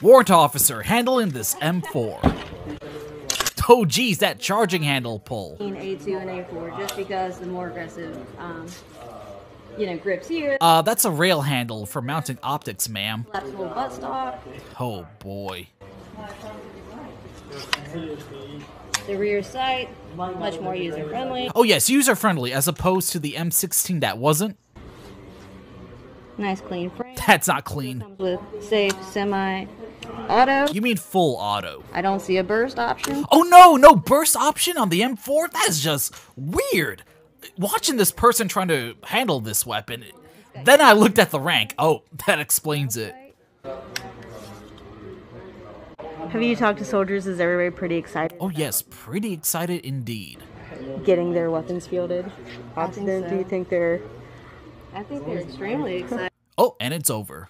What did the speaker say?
Warrant officer handling this M4. Oh geez, that charging handle pull. A2 and A4, just because the more aggressive, you know, grips here. That's a rail handle for mounting optics, ma'am. Collapsible buttstock. Oh boy. The rear sight, much more user-friendly. Oh yes, user-friendly, as opposed to the M16 that wasn't. Nice clean frame. That's not clean. Comes with safe, semi, auto. You mean full auto. I don't see a burst option. Oh no, no burst option on the M4? That's just weird. Watching this person trying to handle this weapon, then I looked at the rank. Oh, that explains it. Have you talked to soldiers? Is everybody pretty excited? Oh yes, pretty excited indeed. Getting their weapons fielded. Austin, do you think they're... I think they're extremely excited. Oh, and it's over.